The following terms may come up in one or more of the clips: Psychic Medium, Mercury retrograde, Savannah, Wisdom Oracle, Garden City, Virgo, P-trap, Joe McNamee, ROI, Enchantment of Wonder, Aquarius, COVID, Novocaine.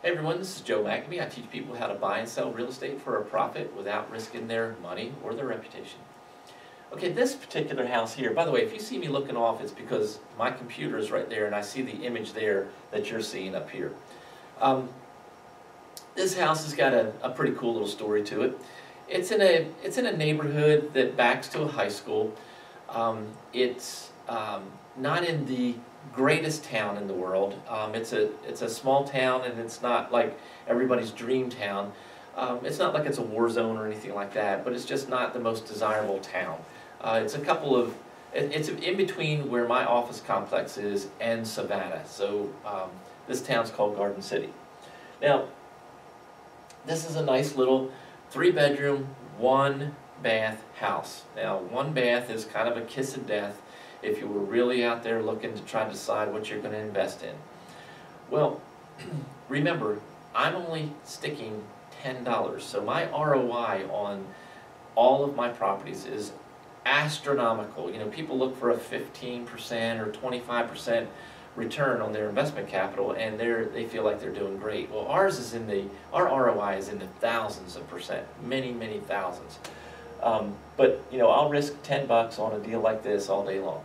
Hey everyone, this is Joe McNamee. I teach people how to buy and sell real estate for a profit without risking their money or their reputation. Okay, this particular house here, by the way, if you see me looking off, it's because my computer is right there and I see the image there that you're seeing up here. This house has got a pretty cool little story to it. It's in a neighborhood that backs to a high school. It's not in the greatest town in the world. It's a small town, and it's not like everybody's dream town. It's not like it's a war zone or anything like that, but it's just not the most desirable town. It's in between where my office complex is and Savannah. So this town's called Garden City. Now, this is a nice little three-bedroom, one-bath house. Now, one bath is kind of a kiss of death if you were really out there looking to try to decide what you're going to invest in. Well, remember, I'm only sticking $10, so my ROI on all of my properties is astronomical. You know, people look for a 15% or 25% return on their investment capital, and they feel like they're doing great. Well, our ROI is in the thousands of percent, many, many thousands. But you know, I'll risk $10 on a deal like this all day long.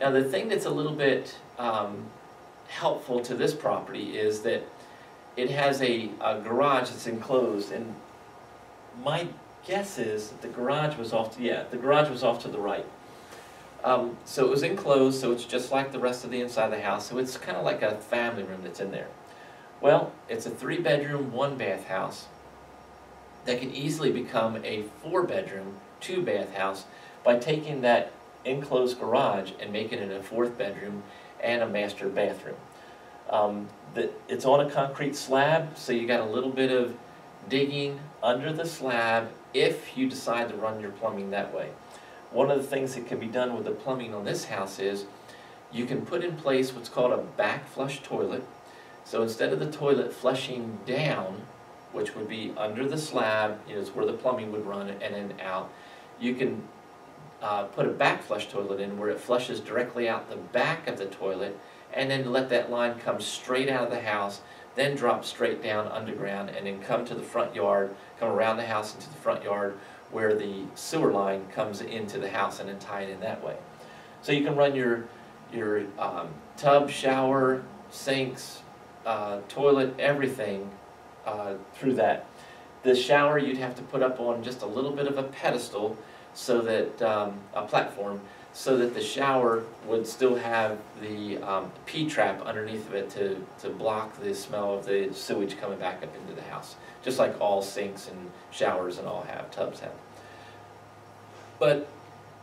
Now, the thing that's a little bit helpful to this property is that it has a garage that's enclosed, and my guess is that the garage was off. Yeah, the garage was off to the right. So it was enclosed, so it's just like the rest of the inside of the house. So it's kind of like a family room that's in there. Well, it's a three-bedroom, one-bath house that can easily become a four-bedroom, two-bath house by taking that enclosed garage and making it a fourth bedroom and a master bathroom. It's on a concrete slab, so you got a little bit of digging under the slab if you decide to run your plumbing that way. One of the things that can be done with the plumbing on this house is you can put in place what's called a back flush toilet. So instead of the toilet flushing down, which would be under the slab, you know, it's where the plumbing would run in and out, you can put a back flush toilet in where it flushes directly out the back of the toilet, and then let that line come straight out of the house, then drop straight down underground, and then come to the front yard, come around the house into the front yard where the sewer line comes into the house, and then tie it in that way. So you can run your tub, shower, sinks, toilet, everything through that. The shower you'd have to put up on just a little bit of a pedestal, so that a platform, so that the shower would still have the P-trap underneath of it to block the smell of the sewage coming back up into the house, just like all sinks and showers and all have, tubs have. But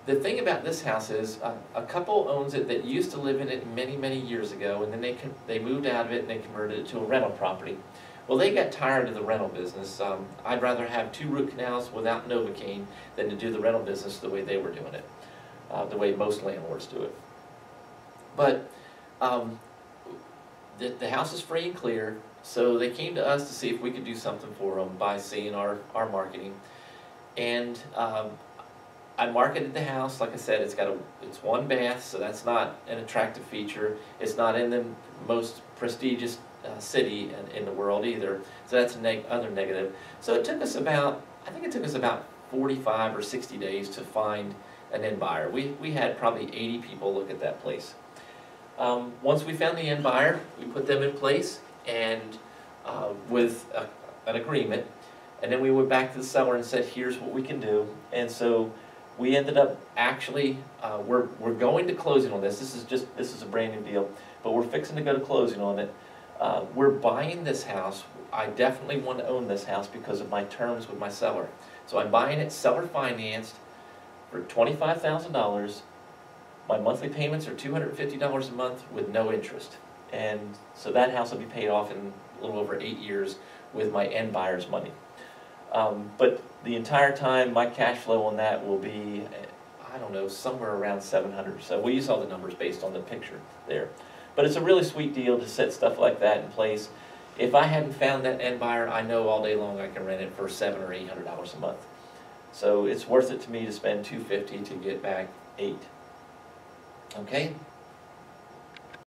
the thing about this house is a couple owns it that used to live in it many, many years ago, and then they moved out of it and they converted it to a rental property. Well, they got tired of the rental business. I'd rather have two root canals without Novocaine than to do the rental business the way they were doing it, the way most landlords do it. But the house is free and clear, so they came to us to see if we could do something for them by seeing our marketing. And I marketed the house. Like I said, it's one bath, so that's not an attractive feature. It's not in the most prestigious city in the world either, so that's another negative. So it took us about, I think it took us about 45 or 60 days to find an end buyer. We had probably 80 people look at that place. Once we found the end buyer, we put them in place and with an agreement, and then we went back to the seller and said, here's what we can do. And so we ended up actually, we're going to closing on this. This is a brand new deal, but we're fixing to go to closing on it. We're buying this house. I definitely want to own this house because of my terms with my seller. So I'm buying it seller financed for $25,000. My monthly payments are $250 a month with no interest. And so that house will be paid off in a little over 8 years with my end buyer's money. But the entire time, my cash flow on that will be, I don't know, somewhere around $700. So we use all the numbers based on the picture there. But it's a really sweet deal to set stuff like that in place. If I hadn't found that end buyer, I know all day long I can rent it for $700 or $800 a month. So it's worth it to me to spend $250 to get back $800. Okay?